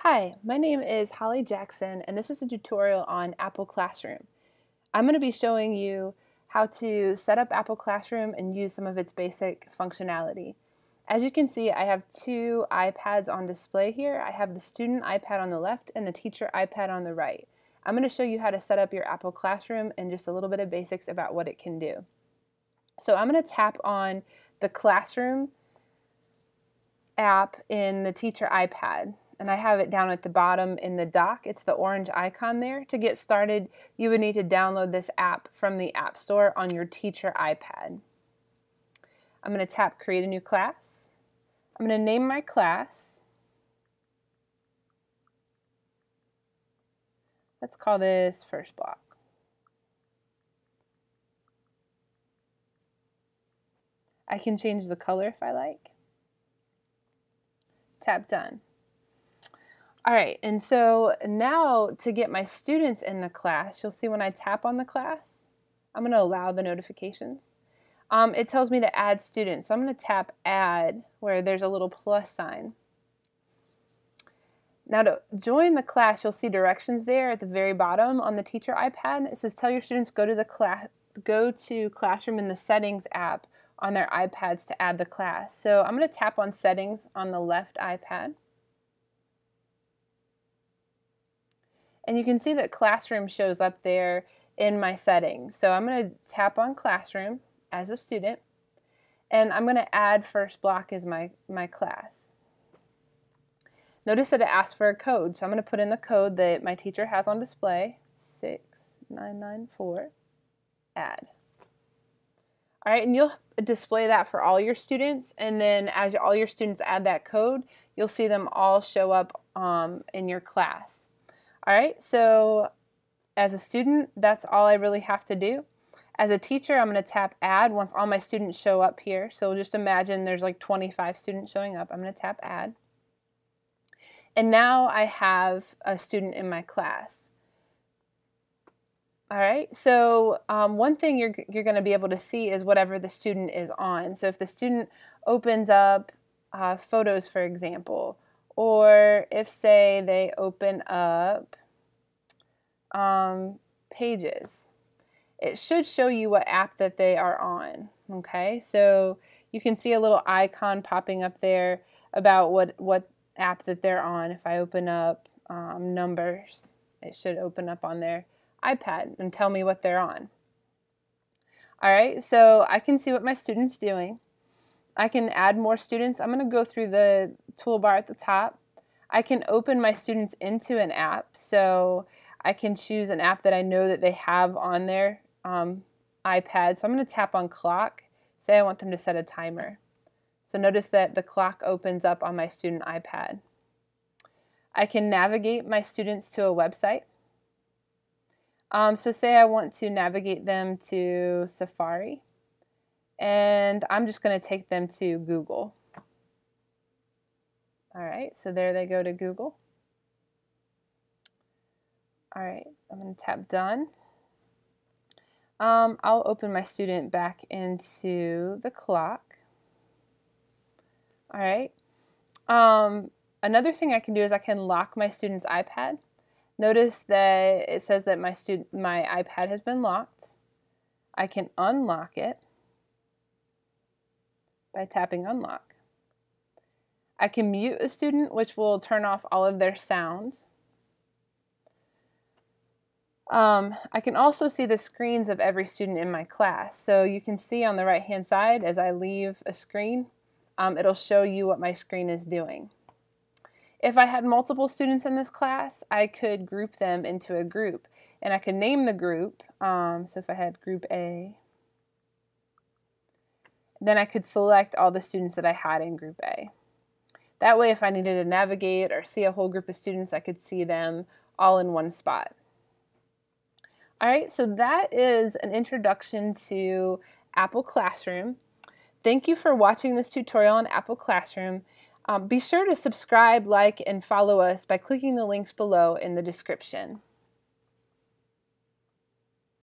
Hi, my name is Holly Jackson, and this is a tutorial on Apple Classroom. I'm going to be showing you how to set up Apple Classroom and use some of its basic functionality. As you can see, I have two iPads on display here. I have the student iPad on the left and the teacher iPad on the right. I'm going to show you how to set up your Apple Classroom and just a little bit of basics about what it can do. So I'm going to tap on the Classroom app in the teacher iPad. And I have it down at the bottom in the dock. It's the orange icon there. To get started, you would need to download this app from the App Store on your teacher iPad. I'm going to tap Create a New Class. I'm going to name my class. Let's call this First Block. I can change the color if I like. Tap Done. All right, and so now to get my students in the class, you'll see when I tap on the class, I'm going to allow the notifications. It tells me to add students, so I'm going to tap Add where there's a little plus sign. Now to join the class, you'll see directions there at the very bottom on the teacher iPad. It says tell your students go to Classroom in the Settings app on their iPads to add the class. So I'm going to tap on Settings on the left iPad. And you can see that Classroom shows up there in my settings. So I'm going to tap on Classroom as a student, and I'm going to add First Block as my class. Notice that it asks for a code, so I'm going to put in the code that my teacher has on display, 6994, add. All right, and you'll display that for all your students, and then as all your students add that code, you'll see them all show up in your class. All right, so as a student, that's all I really have to do. As a teacher, I'm going to tap Add once all my students show up here. So just imagine there's like 25 students showing up. I'm going to tap Add. And now I have a student in my class. All right, so one thing you're going to be able to see is whatever the student is on. So if the student opens up Photos, for example, or if, say, they open up Pages, it should show you what app that they are on, okay? So you can see a little icon popping up there about what app that they're on. If I open up Numbers, it should open up on their iPad and tell me what they're on. All right, so I can see what my student's doing. I can add more students. I'm going to go through the toolbar at the top. I can open my students into an app, so I can choose an app that I know that they have on their iPad. So I'm going to tap on Clock. Say I want them to set a timer. So notice that the clock opens up on my student iPad. I can navigate my students to a website. So say I want to navigate them to Safari. And I'm just going to take them to Google. All right, so there they go to Google. All right, I'm going to tap Done. I'll open my student back into the clock. All right. Another thing I can do is I can lock my student's iPad. Notice that it says that my iPad has been locked. I can unlock it by tapping Unlock. I can mute a student, which will turn off all of their sound. I can also see the screens of every student in my class. So you can see on the right-hand side, as I leave a screen, it'll show you what my screen is doing. If I had multiple students in this class, I could group them into a group, and I could name the group. So if I had Group A, then I could select all the students that I had in Group A. That way, if I needed to navigate or see a whole group of students, I could see them all in one spot. All right, so that is an introduction to Apple Classroom. Thank you for watching this tutorial on Apple Classroom. Be sure to subscribe, like, and follow us by clicking the links below in the description.